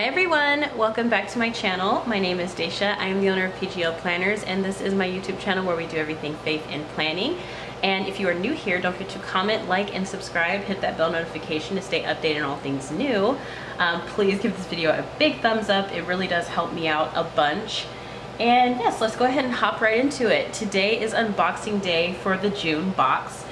Hi everyone, welcome back to my channel. My name is Daisha. I am the owner of PGL Planners, and this is my YouTube channel where we do everything faith and planning. And if you are new here, don't forget to comment, like, and subscribe. Hit that bell notification to stay updated on all things new. Please give this video a big thumbs up. It really does help me out a bunch. And yes, let's go ahead and hop right into it. Today is unboxing day for the June box.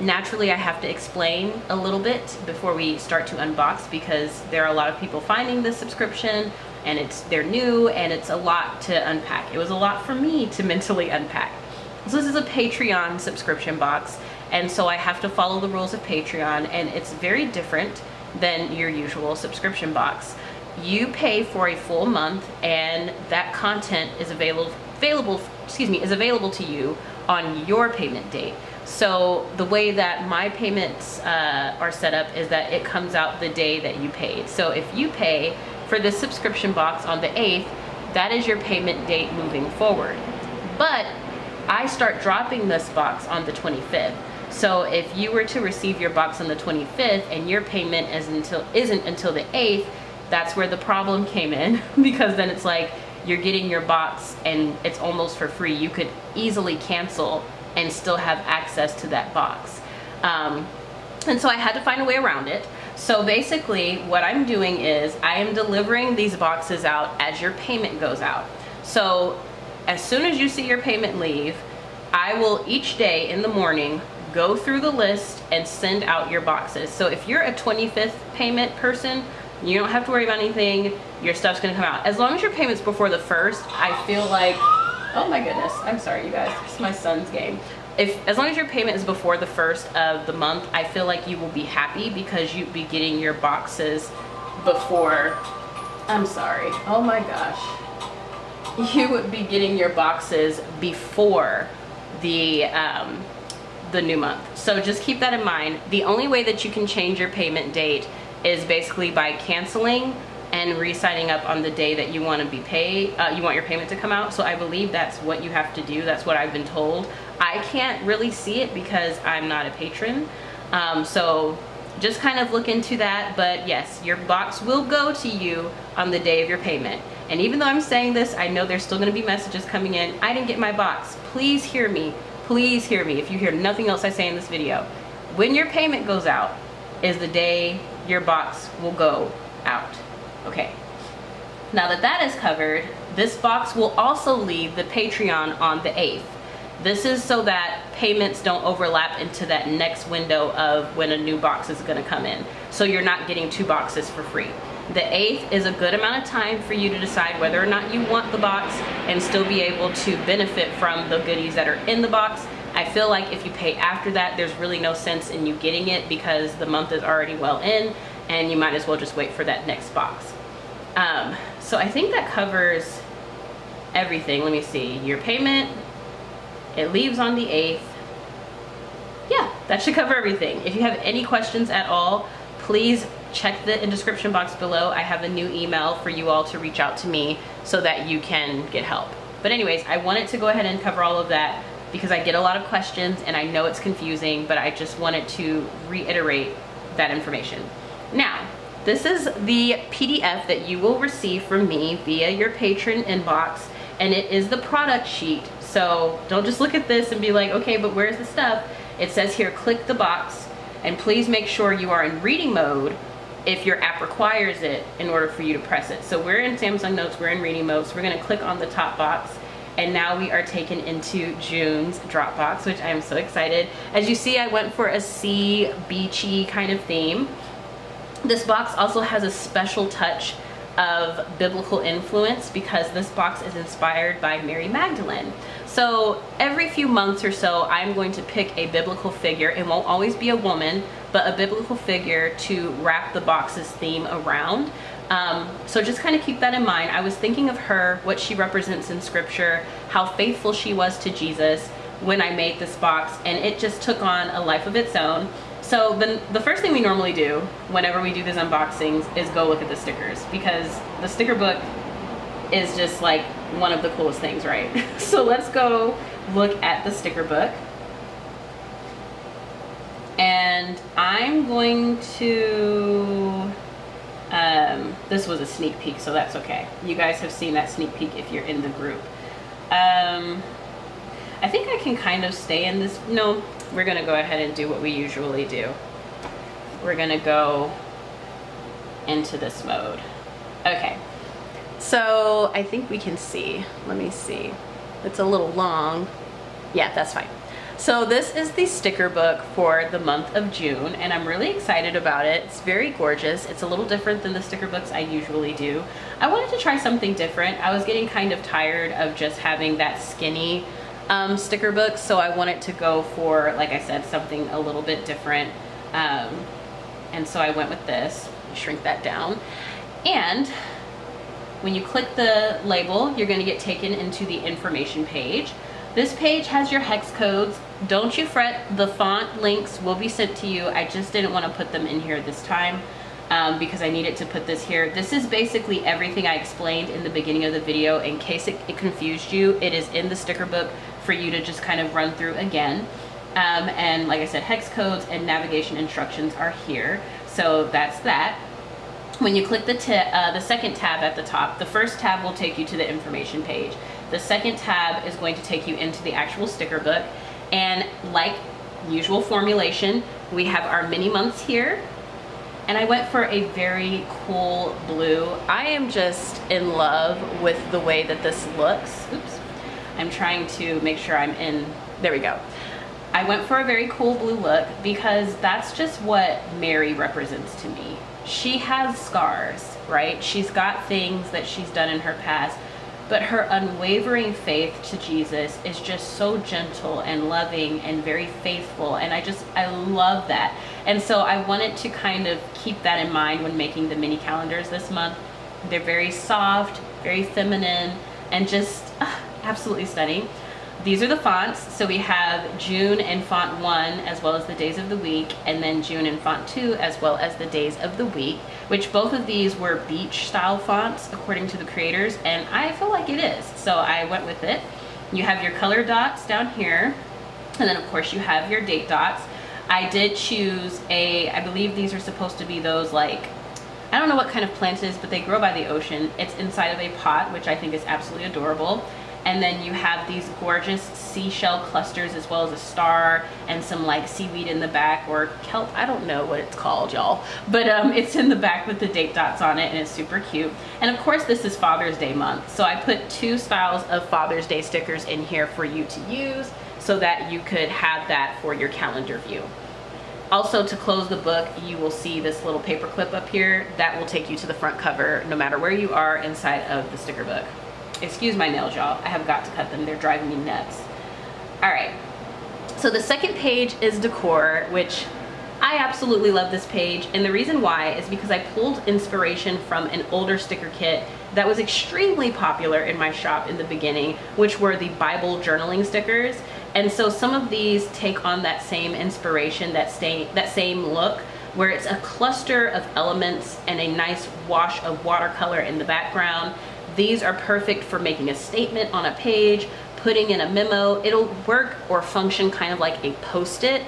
Naturally, I have to explain a little bit before we start to unbox, because there are a lot of people finding this subscription and they're new, and it's a lot to unpack. It was a lot for me to mentally unpack. So this is a Patreon subscription box, and so I have to follow the rules of Patreon, and it's very different than your usual subscription box. You pay for a full month, and that content is available to you on your payment date. So the way that my payments are set up is that it comes out the day that you paid. So if you pay for this subscription box on the 8th, that is your payment date moving forward. But I start dropping this box on the 25th. So if you were to receive your box on the 25th and your payment isn't until the 8th, that's where the problem came in, because then it's like you're getting your box and it's almost for free. You could easily cancel and still have access to that box. And so I had to find a way around it. So basically what I'm doing is I am delivering these boxes out as your payment goes out. So as soon as you see your payment leave, I will each day in the morning go through the list and send out your boxes. So if you're a 25th payment person, you don't have to worry about anything. Your stuff's gonna come out. As long as your payment's before the 1st, I feel like, oh my goodness, I'm sorry you guys, it's my son's game. As long as your payment is before the 1st of the month, I feel like you will be happy, because you'd be getting your boxes before, I'm sorry, oh my gosh. You would be getting your boxes before the new month. So just keep that in mind. The only way that you can change your payment date is basically by canceling and re-signing up on the day that you want to be paid, you want your payment to come out. So I believe that's what you have to do. That's what I've been told. I can't really see it because I'm not a patron. So just kind of look into that. But yes, your box will go to you on the day of your payment. And even though I'm saying this, I know there's still going to be messages coming in. I didn't get my box. Please hear me. Please hear me. If you hear nothing else I say in this video, when your payment goes out is the day your box will go out. Okay, now that that is covered, this box will also leave the Patreon on the 8th. This is so that payments don't overlap into that next window of when a new box is gonna come in. So you're not getting two boxes for free. The 8th is a good amount of time for you to decide whether or not you want the box and still be able to benefit from the goodies that are in the box. I feel like if you pay after that, there's really no sense in you getting it, because the month is already well in, and you might as well just wait for that next box. So I think that covers everything. Let me see, your payment, it leaves on the 8th. Yeah, that should cover everything. If you have any questions at all, please check the description box below. I have a new email for you all to reach out to me so that you can get help. But anyways, I wanted to go ahead and cover all of that because I get a lot of questions and I know it's confusing, but I just wanted to reiterate that information. Now, this is the PDF that you will receive from me via your patron inbox, and it is the product sheet. So don't just look at this and be like, okay, but where's the stuff? It says here, click the box, and please make sure you are in reading mode if your app requires it in order for you to press it. So we're in Samsung Notes, we're in reading mode, so we're gonna click on the top box, and now we are taken into June's Dropbox, which I am so excited. As you see, I went for a sea, beachy kind of theme. This box also has a special touch of biblical influence because this box is inspired by Mary Magdalene. So every few months or so, I'm going to pick a biblical figure. It won't always be a woman, but a biblical figure to wrap the box's theme around. So just kind of keep that in mind. I was thinking of her, what she represents in scripture, how faithful she was to Jesus when I made this box, and it just took on a life of its own. So the first thing we normally do whenever we do these unboxings is go look at the stickers, because the sticker book is just like one of the coolest things, right? So let's go look at the sticker book. And I'm going to, This was a sneak peek, so that's okay. You guys have seen that sneak peek if you're in the group. I think I can kind of stay in this. No, we're gonna go ahead and do what we usually do. We're gonna go into this mode. Okay, so I think we can see. Let me see. It's a little long. Yeah, that's fine. So this is the sticker book for the month of June, and I'm really excited about it. It's very gorgeous. It's a little different than the sticker books I usually do. I wanted to try something different. I was getting kind of tired of just having that skinny sticker book, so I wanted to go for, like I said, something a little bit different. And so I went with this. Shrink that down. And when you click the label, you're going to get taken into the information page. This page has your hex codes. Don't you fret, the font links will be sent to you. I just didn't want to put them in here this time because I needed to put this here. This is basically everything I explained in the beginning of the video. In case it confused you, it is in the sticker book for you to just kind of run through again. And like I said, hex codes and navigation instructions are here. So that's that. When you click the second tab at the top, the first tab will take you to the information page. The second tab is going to take you into the actual sticker book, and like usual formulation, we have our mini months here, and I went for a very cool blue. I am just in love with the way that this looks. Oops. I'm trying to make sure I'm in, there we go. I went for a very cool blue look because that's just what Mary represents to me. She has scars, right? She's got things that she's done in her past, but her unwavering faith to Jesus is just so gentle and loving and very faithful, and I love that. And so I wanted to kind of keep that in mind when making the mini calendars this month. They're very soft, very feminine, and just absolutely stunning. These are the fonts. So we have June in font 1 as well as the days of the week, and then June in font 2 as well as the days of the week, which both of these were beach style fonts according to the creators, and I feel like it is, so I went with it. You have your color dots down here, and then of course you have your date dots. I did choose I believe these are supposed to be those, like, I don't know what kind of plant it is, but they grow by the ocean. It's inside of a pot, which I think is absolutely adorable. And then you have these gorgeous seashell clusters as well as a star and some like seaweed in the back, or kelp, I don't know what it's called, y'all, but it's in the back with the date dots on it, and it's super cute. And of course this is Father's Day month, so I put two styles of Father's Day stickers in here for you to use so that you could have that for your calendar view. Also, to close the book, you will see this little paper clip up here that will take you to the front cover no matter where you are inside of the sticker book. Excuse my nails, y'all. I have got to cut them. They're driving me nuts. All right. So the second page is decor, which I absolutely love this page. And the reason why is because I pulled inspiration from an older sticker kit that was extremely popular in my shop in the beginning, which were the Bible journaling stickers. And so some of these take on that same inspiration, that same look, where it's a cluster of elements and a nice wash of watercolor in the background. These are perfect for making a statement on a page, putting in a memo. It'll work or function kind of like a post-it,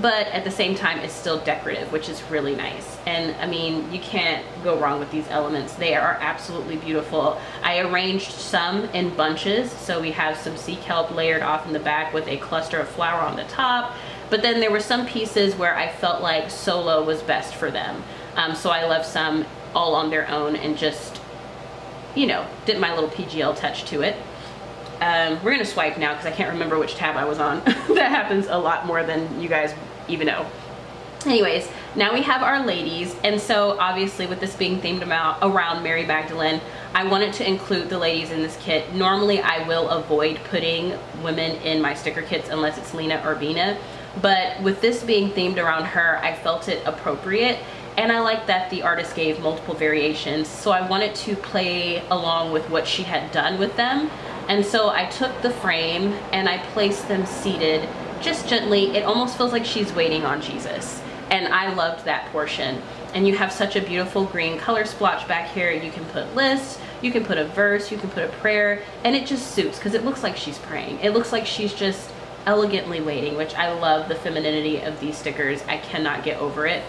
but at the same time, it's still decorative, which is really nice. And I mean, you can't go wrong with these elements. They are absolutely beautiful. I arranged some in bunches. So we have some sea kelp layered off in the back with a cluster of flower on the top. But then there were some pieces where I felt like solo was best for them. So I left some all on their own and just, you know, did my little PGL touch to it. We're gonna swipe now because I can't remember which tab I was on. That happens a lot more than you guys even know. Anyways, now we have our ladies, and so obviously with this being themed around Mary Magdalene, I wanted to include the ladies in this kit. Normally I will avoid putting women in my sticker kits unless it's Lena or Bina, but with this being themed around her, I felt it appropriate. And I like that the artist gave multiple variations, so I wanted to play along with what she had done with them. And so I took the frame and I placed them seated just gently. It almost feels like she's waiting on Jesus. And I loved that portion. And you have such a beautiful green color splotch back here. You can put lists, you can put a verse, you can put a prayer, and it just suits because it looks like she's praying. It looks like she's just elegantly waiting, which I love the femininity of these stickers. I cannot get over it.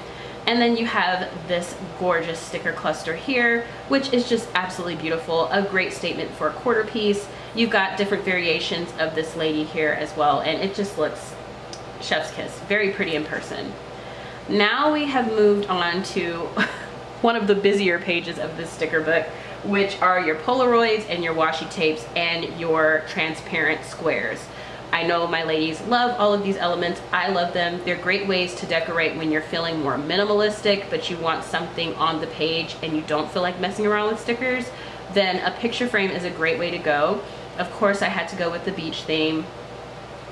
And then you have this gorgeous sticker cluster here, which is just absolutely beautiful. A great statement for a quarter piece. You've got different variations of this lady here as well, and it just looks chef's kiss. Very pretty in person. Now we have moved on to one of the busier pages of this sticker book, which are your Polaroids and your washi tapes and your transparent squares. I know my ladies love all of these elements. I love them. They're great ways to decorate when you're feeling more minimalistic, but you want something on the page and you don't feel like messing around with stickers. Then a picture frame is a great way to go. Of course, I had to go with the beach theme.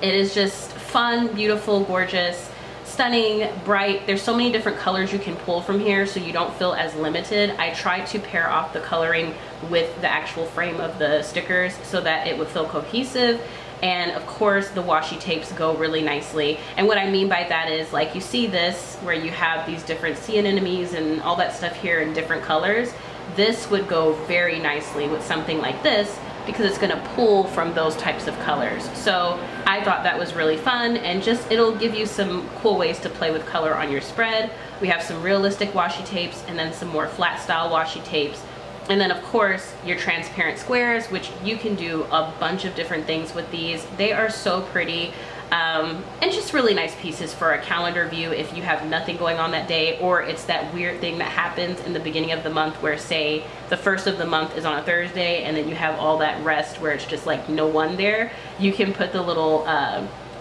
It is just fun, beautiful, gorgeous, stunning, bright. There's so many different colors you can pull from here, so you don't feel as limited. I try to pair off the coloring with the actual frame of the stickers so that it would feel cohesive. And of course the washi tapes go really nicely. And what I mean by that is, like, you see this where you have these different sea anemones and all that stuff here in different colors. This would go very nicely with something like this because it's gonna pull from those types of colors. So I thought that was really fun, and just, it'll give you some cool ways to play with color on your spread. We have some realistic washi tapes and then some more flat style washi tapes. And then of course your transparent squares, which you can do a bunch of different things with these. They are so pretty, and just really nice pieces for a calendar view if you have nothing going on that day, or it's that weird thing that happens in the beginning of the month where, say, the first of the month is on a Thursday and then you have all that rest where it's just like no one there. You can put the little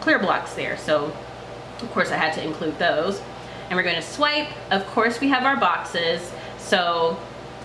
clear blocks there. So of course I had to include those. And we're going to swipe. Of course we have our boxes. So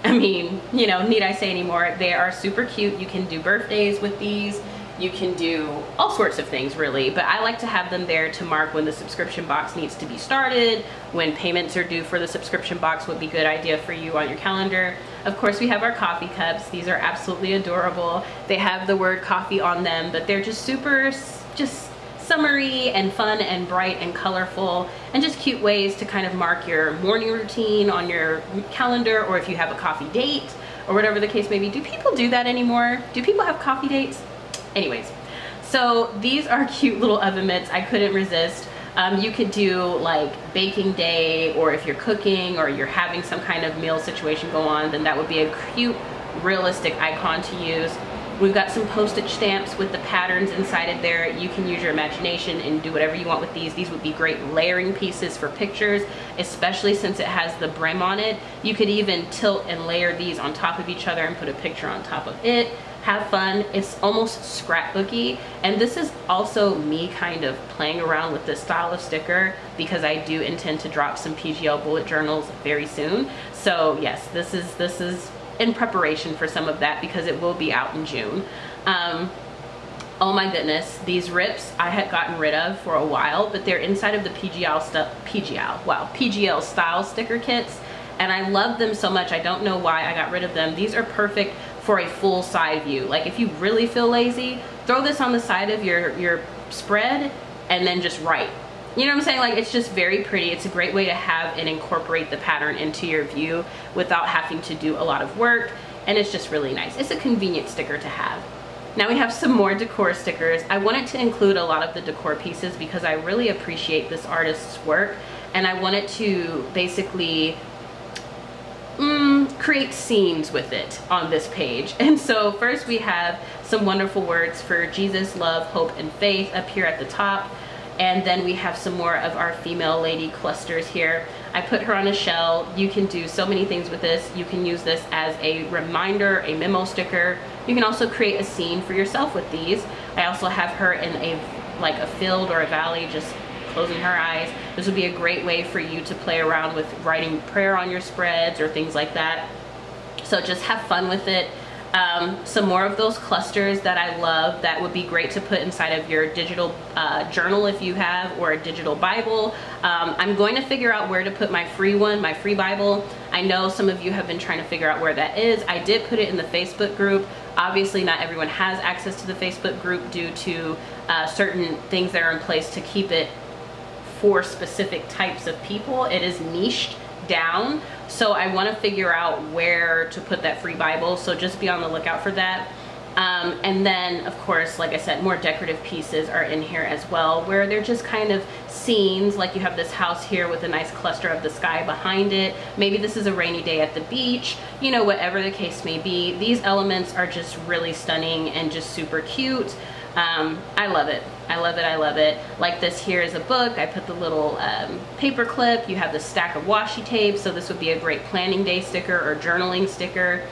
I mean, you know, need I say anymore? They are super cute. You can do birthdays with these. You can do all sorts of things, really, but I like to have them there to mark when the subscription box needs to be started, when payments are due for the subscription box would be a good idea for you on your calendar. Of course, we have our coffee cups. These are absolutely adorable. They have the word coffee on them, but they're just super, just summery and fun and bright and colorful, and just cute ways to kind of mark your morning routine on your calendar, or if you have a coffee date or whatever the case may be. Do people do that anymore? Do people have coffee dates? Anyways, so these are cute little oven mitts. I couldn't resist. You could do like baking day, or if you're cooking or you're having some kind of meal situation go on, then that would be a cute realistic icon to use. We've got some postage stamps with the patterns inside of there. You can use your imagination and do whatever you want with these. These would be great layering pieces for pictures, especially since it has the brim on it. You could even tilt and layer these on top of each other and put a picture on top of it. Have fun. It's almost scrapbooky. And this is also me kind of playing around with this style of sticker because I do intend to drop some PGL bullet journals very soon. So yes, this is in preparation for some of that because it will be out in June. Oh my goodness, these rips I had gotten rid of for a while, but they're inside of the PGL style sticker kits, and I love them so much. I don't know why I got rid of them. These are perfect for a full side view. Like, if you really feel lazy, throw this on the side of your spread and then just write. You know what I'm saying? Like, it's just very pretty. It's a great way to have and incorporate the pattern into your view without having to do a lot of work, and it's just really nice. It's a convenient sticker to have. Now we have some more decor stickers. I wanted to include a lot of the decor pieces because I really appreciate this artist's work, and I wanted to basically create scenes with it on this page. And so first we have some wonderful words for Jesus, love, hope, and faith up here at the top. And then we have some more of our female lady clusters here. I put her on a shell. You can do so many things with this. You can use this as a reminder, a memo sticker. You can also create a scene for yourself with these. I also have her in a field or a valley, just closing her eyes. This would be a great way for you to play around with writing prayer on your spreads or things like that. So just have fun with it. Some more of those clusters that I love that would be great to put inside of your digital journal if you have, or a digital Bible. I'm going to figure out where to put my free one, my free Bible. I know some of you have been trying to figure out where that is. I did put it in the Facebook group. Obviously not everyone has access to the Facebook group due to certain things that are in place to keep it for specific types of people. It is niched down, so I want to figure out where to put that free Bible, so just be on the lookout for that. And then, of course, like I said, more decorative pieces are in here as well, where they're just kind of scenes. Like you have this house here with a nice cluster of the sky behind it. Maybe this is a rainy day at the beach, you know, whatever the case may be. These elements are just really stunning and just super cute. I love it. I love it. I love it. Like this here is a book. I put the little paper clip. You have the stack of washi tape. So this would be a great planning day sticker or journaling sticker.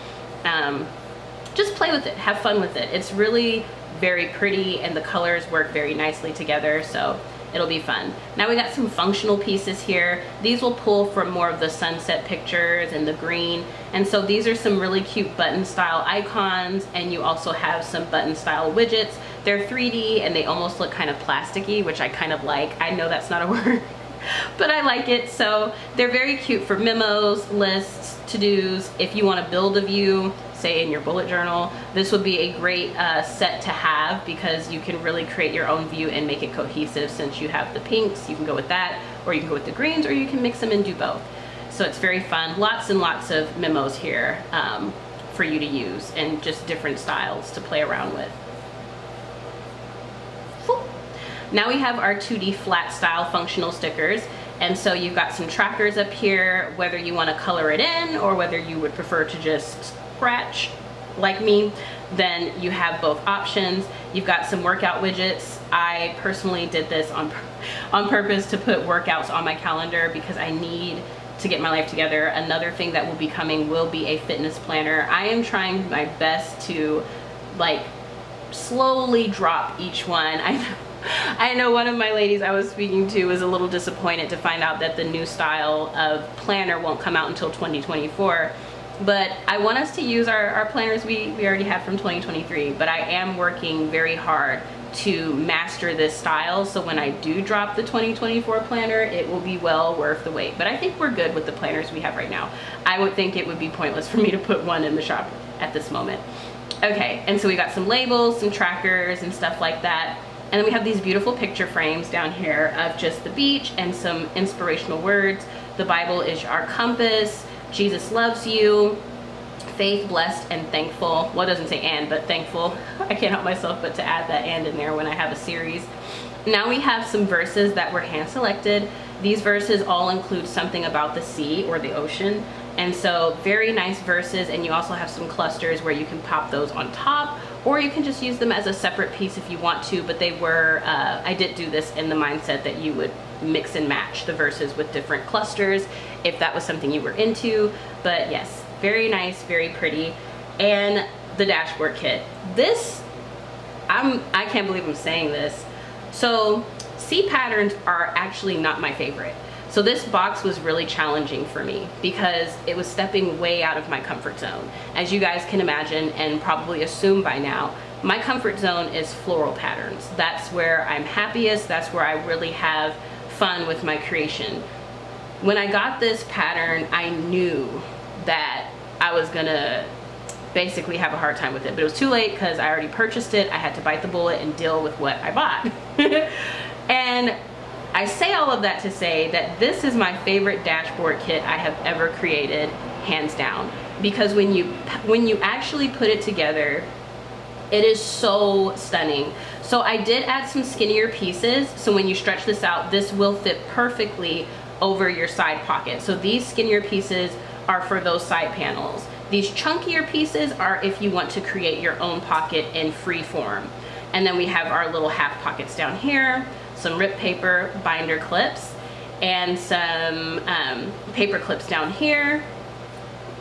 Just play with it. Have fun with it. It's really very pretty and the colors work very nicely together. So it'll be fun. Now we got some functional pieces here. These will pull from more of the sunset pictures and the green. And so these are some really cute button style icons, and you also have some button style widgets. They're 3D and they almost look kind of plasticky, which I kind of like. I know that's not a word, but I like it. So they're very cute for memos, lists, to-dos. If you want to build a view, say in your bullet journal, this would be a great set to have, because you can really create your own view and make it cohesive. Since you have the pinks, you can go with that, or you can go with the greens, or you can mix them and do both. So it's very fun. Lots and lots of memos here for you to use, and just different styles to play around with. Now we have our 2D flat style functional stickers. And so you've got some trackers up here, whether you want to color it in or whether you would prefer to just scratch like me, then you have both options. You've got some workout widgets. I personally did this on purpose to put workouts on my calendar, because I need to get my life together. Another thing that will be coming will be a fitness planner. I am trying my best to like slowly drop each one. I know one of my ladies I was speaking to was a little disappointed to find out that the new style of planner won't come out until 2024. But I want us to use our planners we already have from 2023, but I am working very hard to master this style, so when I do drop the 2024 planner, it will be well worth the wait. But I think we're good with the planners we have right now. I would think it would be pointless for me to put one in the shop at this moment. Okay, and so we got some labels, some trackers, and stuff like that. And then we have these beautiful picture frames down here of just the beach and some inspirational words. The Bible is our compass. Jesus loves you. Faith, blessed, and thankful. Well, it doesn't say and, but thankful. I can't help myself but to add that and in there when I have a series. Now we have some verses that were hand selected. These verses all include something about the sea or the ocean. And so very nice verses. And you also have some clusters where you can pop those on top, or you can just use them as a separate piece if you want to, but they were, I did do this in the mindset that you would mix and match the verses with different clusters if that was something you were into. But yes, very nice, very pretty. And the dashboard kit. This, I can't believe I'm saying this. So sea patterns are actually not my favorite. So this box was really challenging for me because it was stepping way out of my comfort zone. As you guys can imagine and probably assume by now, my comfort zone is floral patterns. That's where I'm happiest. That's where I really have fun with my creation. When I got this pattern, I knew that I was gonna basically have a hard time with it, but it was too late because I already purchased it. I had to bite the bullet and deal with what I bought. And I say all of that to say that this is my favorite dashboard kit I have ever created, hands down. Because when you actually put it together, it is so stunning. So I did add some skinnier pieces. So when you stretch this out, this will fit perfectly over your side pocket. So these skinnier pieces are for those side panels. These chunkier pieces are if you want to create your own pocket in free form. And then we have our little half pockets down here, some rip paper binder clips, and some paper clips down here.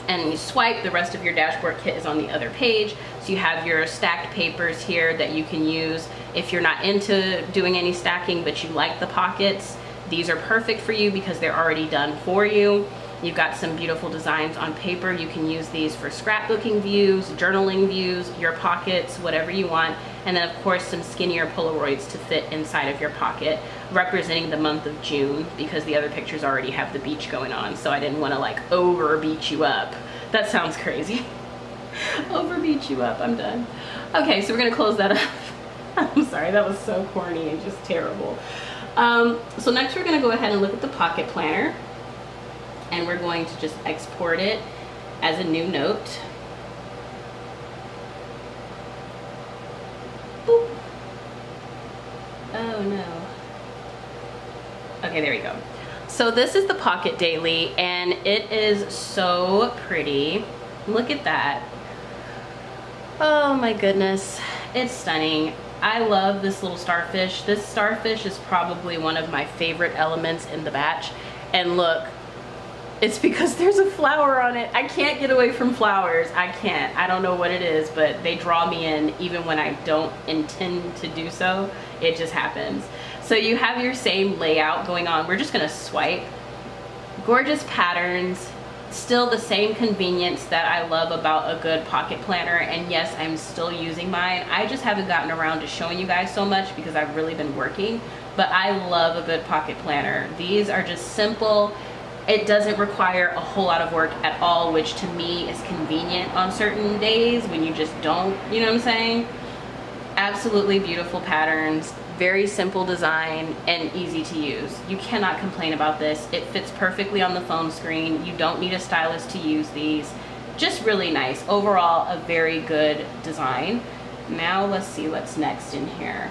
And you swipe, the rest of your dashboard kit is on the other page. So you have your stacked papers here that you can use if you're not into doing any stacking, but you like the pockets. These are perfect for you because they're already done for you. You've got some beautiful designs on paper. You can use these for scrapbooking views, journaling views, your pockets, whatever you want. And then of course some skinnier Polaroids to fit inside of your pocket, representing the month of June, because the other pictures already have the beach going on. So I didn't want to like over beach you up. That sounds crazy. Over beach you up, I'm done. Okay, so we're gonna close that up. I'm sorry, that was so corny and just terrible. So next we're gonna go ahead and look at the pocket planner. And we're going to just export it as a new note. Oh no. Okay, there we go. So this is the Pocket Daily and it is so pretty. Look at that. Oh my goodness. It's stunning. I love this little starfish. This starfish is probably one of my favorite elements in the batch. And look, it's because there's a flower on it. I can't get away from flowers. I can't. I don't know what it is, but they draw me in even when I don't intend to do so. It just happens. So you have your same layout going on. We're just gonna swipe. Gorgeous patterns. Still the same convenience that I love about a good pocket planner, and yes, I'm still using mine. I just haven't gotten around to showing you guys so much because I've really been working, but I love a good pocket planner. These are just simple. It doesn't require a whole lot of work at all, which to me is convenient on certain days when you just don't, you know what I'm saying? Absolutely beautiful patterns. Very simple design and easy to use. You cannot complain about this. It fits perfectly on the phone screen. You don't need a stylus to use these. Just really nice. Overall, a very good design. Now let's see what's next in here.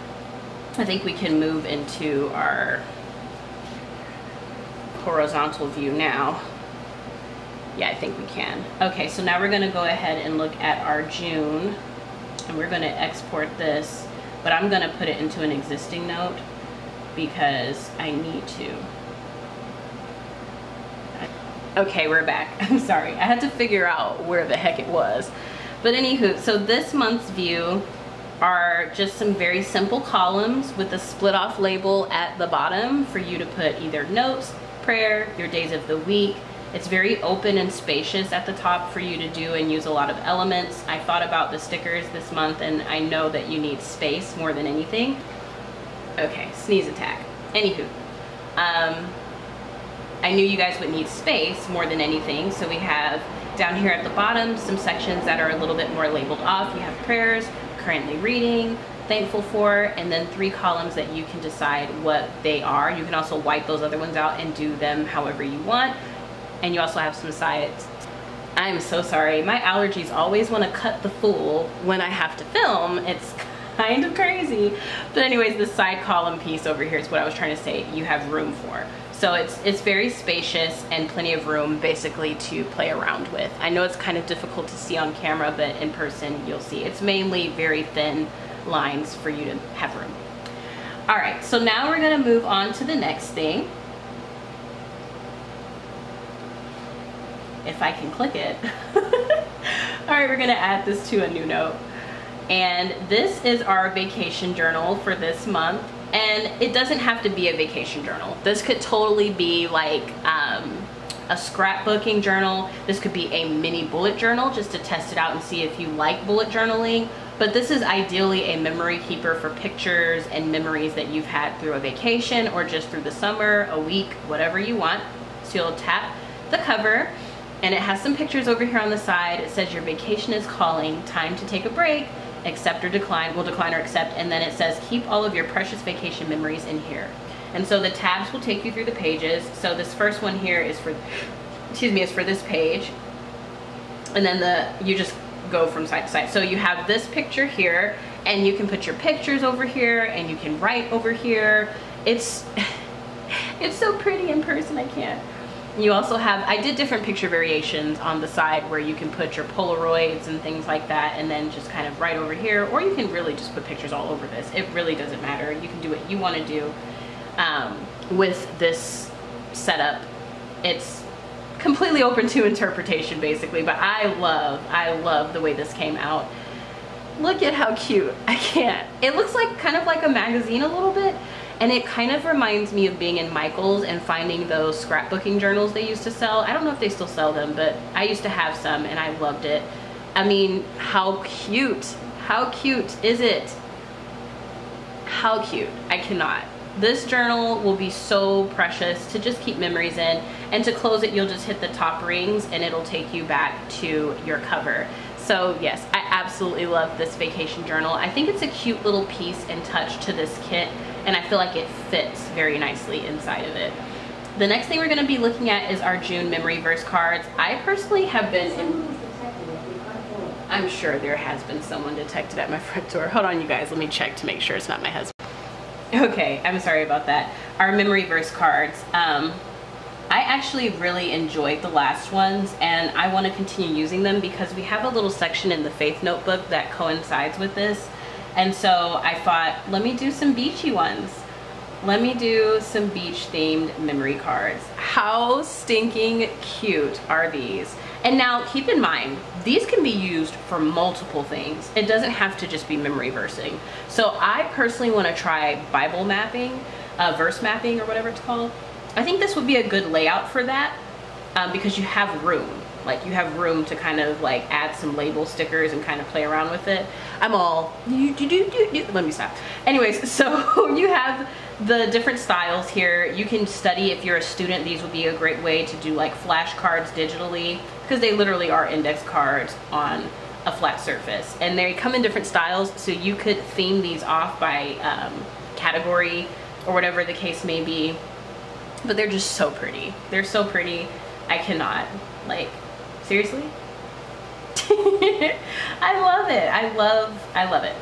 I think we can move into our horizontal view now. Yeah, I think we can. Okay, so now we're gonna go ahead and look at our June, and we're gonna export this. But I'm gonna put it into an existing note because I need to. Okay, we're back. I'm sorry. I had to figure out where the heck it was. But anywho, so this month's view are just some very simple columns with a split off label at the bottom for you to put either notes, prayer, your days of the week. It's very open and spacious at the top for you to do and use a lot of elements. I thought about the stickers this month and I know that you need space more than anything. Okay, sneeze attack. Anywho, I knew you guys would need space more than anything. So we have down here at the bottom, some sections that are a little bit more labeled off. You have prayers, currently reading, thankful for, and then three columns that you can decide what they are. You can also wipe those other ones out and do them however you want. And you also have some sides. I'm so sorry. My allergies always want to cut the fool when I have to film. It's kind of crazy. But anyways, the side column piece over here is what I was trying to say you have room for. So it's very spacious and plenty of room basically to play around with. I know it's kind of difficult to see on camera, but in person you'll see. It's mainly very thin lines for you to have room. All right, so now we're gonna move on to the next thing. If I can click it. All right, we're gonna add this to a new note. And this is our vacation journal for this month. And it doesn't have to be a vacation journal. This could totally be like a scrapbooking journal. This could be a mini bullet journal just to test it out and see if you like bullet journaling. But this is ideally a memory keeper for pictures and memories that you've had through a vacation or just through the summer, a week, whatever you want. So you'll tap the cover. And it has some pictures over here on the side. It says your vacation is calling, time to take a break, accept or decline, will decline or accept, and then it says keep all of your precious vacation memories in here. And so the tabs will take you through the pages. So this first one here is for, excuse me, is for this page. And then you just go from side to side. So you have this picture here and you can put your pictures over here and you can write over here. It's so pretty in person, I can't. You also have, I did different picture variations on the side where you can put your Polaroids and things like that, and then just kind of right over here, or you can really just put pictures all over this. It really doesn't matter. You can do what you want to do with this setup. It's completely open to interpretation basically, but I love the way this came out. Look at how cute. I can't. It looks like kind of like a magazine a little bit. And it kind of reminds me of being in Michael's and finding those scrapbooking journals they used to sell. I don't know if they still sell them, but I used to have some and I loved it. I mean, how cute. How cute is it? How cute. I cannot. This journal will be so precious to just keep memories in. And to close it, you'll just hit the top rings and it'll take you back to your cover. So yes, I absolutely love this vacation journal. I think it's a cute little piece and touch to this kit. And I feel like it fits very nicely inside of it. The next thing we're gonna be looking at is our June memory verse cards. I personally have been, I'm sure there has been someone detected at my front door. Hold on you guys, let me check to make sure it's not my husband. Okay, I'm sorry about that. Our memory verse cards. I actually really enjoyed the last ones, and I want to continue using them because we have a little section in the faith notebook that coincides with this. And so I thought, let me do some beachy ones. Let me do some beach themed memory cards. How stinking cute are these? And now keep in mind, these can be used for multiple things. It doesn't have to just be memory versing. So I personally want to try Bible mapping, verse mapping or whatever it's called. I think this would be a good layout for that because you have room. Like, you have room to kind of like add some label stickers and kind of play around with it. I'm all, let me stop. Anyways, so you have the different styles here. You can study if you're a student. These would be a great way to do like flashcards digitally because they literally are index cards on a flat surface. And they come in different styles, so you could theme these off by category or whatever the case may be. But they're just so pretty. They're so pretty. I cannot, like, seriously? I love it. I love it.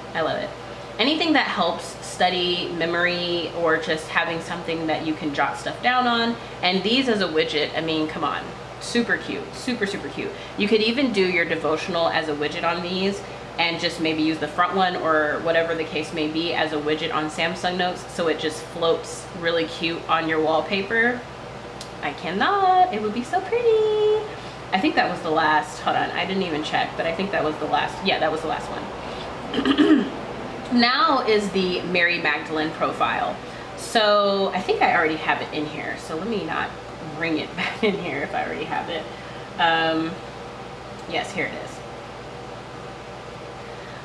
Anything that helps study memory or just having something that you can jot stuff down on. And these as a widget, I mean, come on. Super cute. Super, super cute. You could even do your devotional as a widget on these and just maybe use the front one or whatever the case may be as a widget on Samsung Notes, so it just floats really cute on your wallpaper. I cannot. It would be so pretty. I think that was the last. Hold on. I didn't even check, but I think that was the last. Yeah, that was the last one. Now is the Mary Magdalene profile. So I think I already have it in here. So let me not bring it back in here if I already have it. Yes, here it is.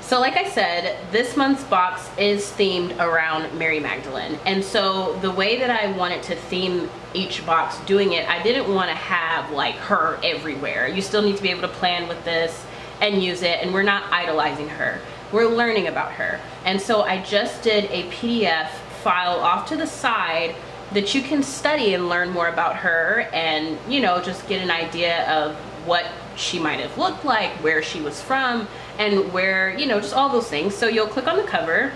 So like I said, this month's box is themed around Mary Magdalene. And so the way that I wanted to theme each box doing it, I didn't want to have like her everywhere. You still need to be able to plan with this and use it. And we're not idolizing her. We're learning about her. And so I just did a PDF file off to the side that you can study and learn more about her and, you know, just get an idea of what she might have looked like, where she was from, and where, you know, just all those things. So you'll click on the cover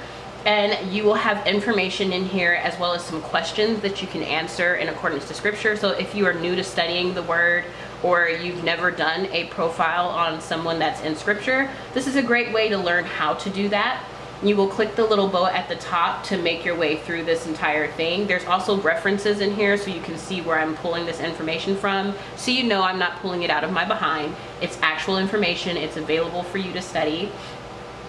and you will have information in here as well as some questions that you can answer in accordance to scripture. So if you are new to studying the word or you've never done a profile on someone that's in scripture, this is a great way to learn how to do that. You will click the little bow at the top to make your way through this entire thing. There's also references in here so you can see where I'm pulling this information from. So you know I'm not pulling it out of my behind. It's actual information. It's available for you to study.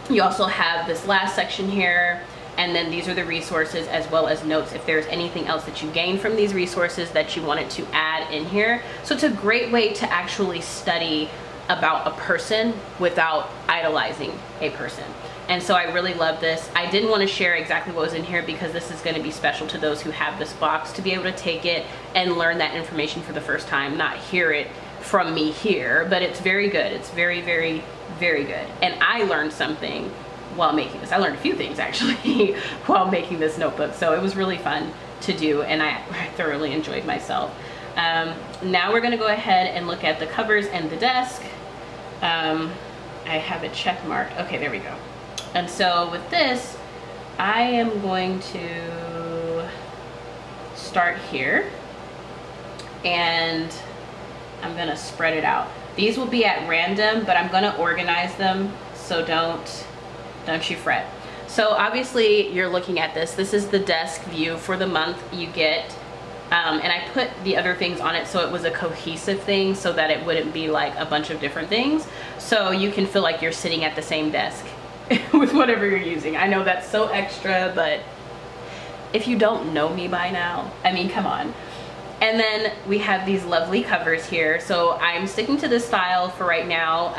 You also have this last section here, and then these are the resources as well as notes if there's anything else that you gain from these resources that you wanted to add in here. So it's a great way to actually study about a person without idolizing a person. And so I really love this. I didn't want to share exactly what was in here because this is going to be special to those who have this box to be able to take it and learn that information for the first time, not hear it from me here, but it's very good. It's very, very, very good. And I learned something while making this. I learned a few things actually while making this notebook. So it was really fun to do and I thoroughly enjoyed myself. Now we're going to go ahead and look at the covers and the desk. I have it check marked. Okay, there we go. And so with this, I am going to start here and I'm gonna spread it out. These will be at random, but I'm gonna organize them, so don't you fret. So obviously you're looking at this. This is the desk view for the month you get. And I put the other things on it so it was a cohesive thing so that it wouldn't be like a bunch of different things. So you can feel like you're sitting at the same desk with whatever you're using. I know that's so extra, but if you don't know me by now, I mean, come on. And then we have these lovely covers here. So I'm sticking to this style for right now,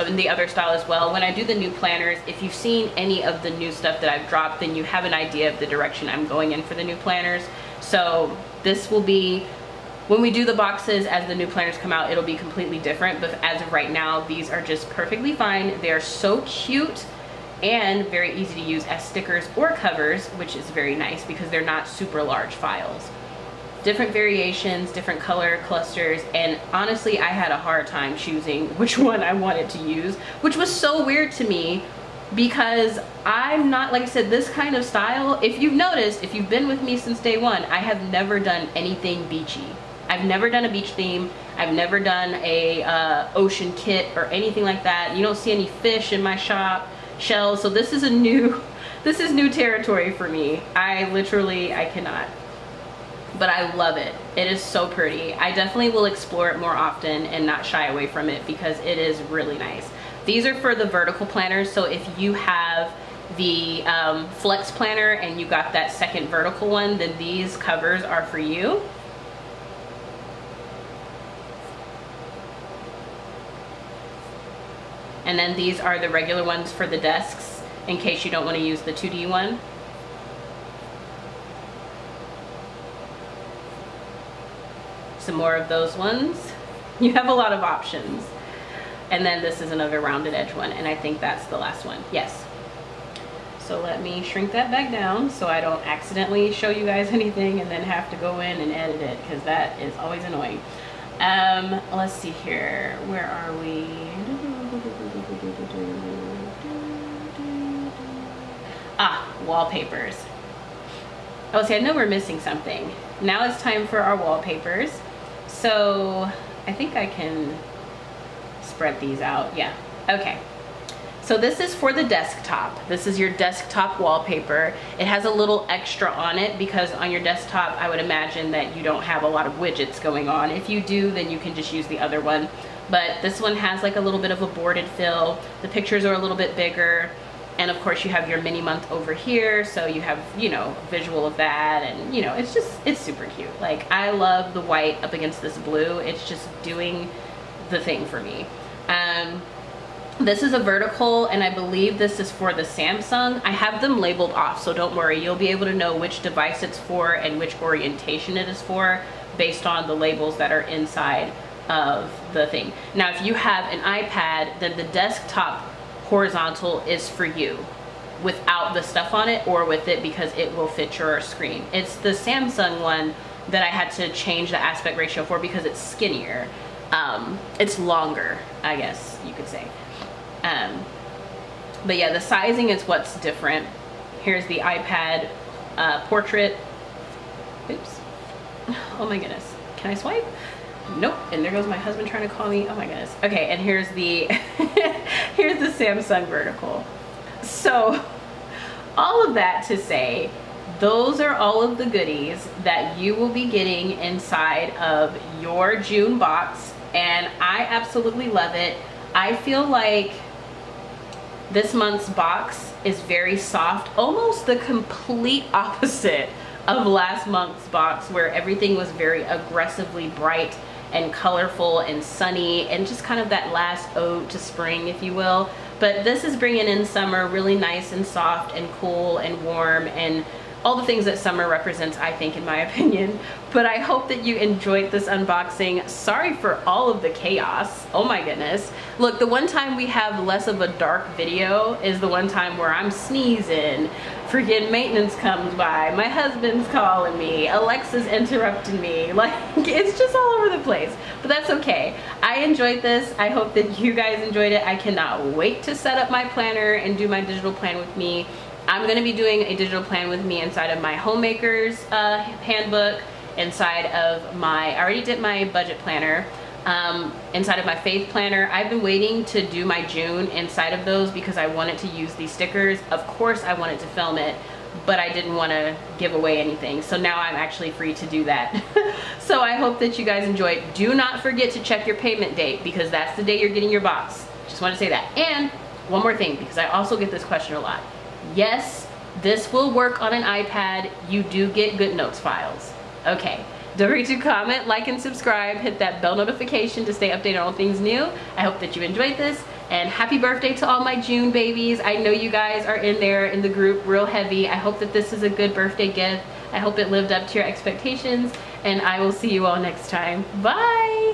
and the other style as well. When I do the new planners, if you've seen any of the new stuff that I've dropped, then you have an idea of the direction I'm going in for the new planners. So this will be, when we do the boxes as the new planners come out, it'll be completely different. But as of right now, these are just perfectly fine. They are so cute and very easy to use as stickers or covers, which is very nice because they're not super large files. Different variations, different color clusters, and honestly, I had a hard time choosing which one I wanted to use, which was so weird to me because I'm not, like I said, this kind of style, if you've noticed, if you've been with me since day one, I have never done anything beachy. I've never done a beach theme. I've never done a ocean kit or anything like that. You don't see any fish in my shop, shells. So this is a new, this is new territory for me. I cannot. But I love it. It is so pretty. I definitely will explore it more often and not shy away from it because it is really nice. These are for the vertical planners. So if you have the flex planner and you got that second vertical one, then these covers are for you. And then these are the regular ones for the desks in case you don't want to use the 2D one. Some more of those ones. You have a lot of options. And then this is another rounded edge one, and I think that's the last one. Yes. So let me shrink that back down so I don't accidentally show you guys anything and then have to go in and edit it, because that is always annoying. Let's see here. Where are we? Ah, wallpapers. Oh, see, I know we're missing something. Now it's time for our wallpapers. So I think I can spread these out. Yeah, okay. So this is for the desktop. This is your desktop wallpaper. It has a little extra on it because on your desktop, I would imagine that you don't have a lot of widgets going on. If you do, then you can just use the other one. But this one has like a little bit of a boarded fill. The pictures are a little bit bigger. And of course you have your mini month over here. So you have, you know, a visual of that, and you know, it's just, it's super cute. Like I love the white up against this blue. It's just doing the thing for me. This is a vertical, and I believe this is for the Samsung. I have them labeled off, so don't worry. You'll be able to know which device it's for and which orientation it is for based on the labels that are inside of the thing. Now, if you have an iPad, then the desktop horizontal is for you without the stuff on it or with it, because it will fit your screen. It's the Samsung one that I had to change the aspect ratio for because it's skinnier. It's longer, I guess you could say. But yeah, the sizing is what's different. Here's the iPad portrait. Oops. Oh my goodness. Can I swipe? Nope. And there goes my husband trying to call me. Oh my goodness. Okay. And here's the, here's the Samsung vertical. So all of that to say, those are all of the goodies that you will be getting inside of your June box. And I absolutely love it. I feel like this month's box is very soft, almost the complete opposite of last month's box, where everything was very aggressively bright and colorful and sunny and just kind of that last ode to spring, if you will. But this is bringing in summer really nice and soft and cool and warm and all the things that summer represents, I think, in my opinion. But I hope that you enjoyed this unboxing. Sorry for all of the chaos. Oh my goodness. Look, the one time we have less of a dark video is the one time where I'm sneezing, freaking maintenance comes by, my husband's calling me, Alexa's interrupting me. Like, it's just all over the place, but that's okay. I enjoyed this. I hope that you guys enjoyed it. I cannot wait to set up my planner and do my digital plan with me. I'm going to be doing a digital plan with me inside of my homemaker's handbook, inside of my, I already did my budget planner, inside of my faith planner. I've been waiting to do my June inside of those because I wanted to use these stickers. Of course I wanted to film it, but I didn't want to give away anything. So now I'm actually free to do that. So I hope that you guys enjoyed. Do not forget to check your payment date, because that's the day you're getting your box. Just want to say that. And one more thing, because I also get this question a lot. Yes, this will work on an iPad. You do get GoodNotes files. Okay, don't forget to comment, like, and subscribe. Hit that bell notification to stay updated on all things new. I hope that you enjoyed this, and happy birthday to all my June babies. I know you guys are in there in the group real heavy. I hope that this is a good birthday gift. I hope it lived up to your expectations, and I will see you all next time. Bye.